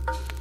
You're